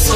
Să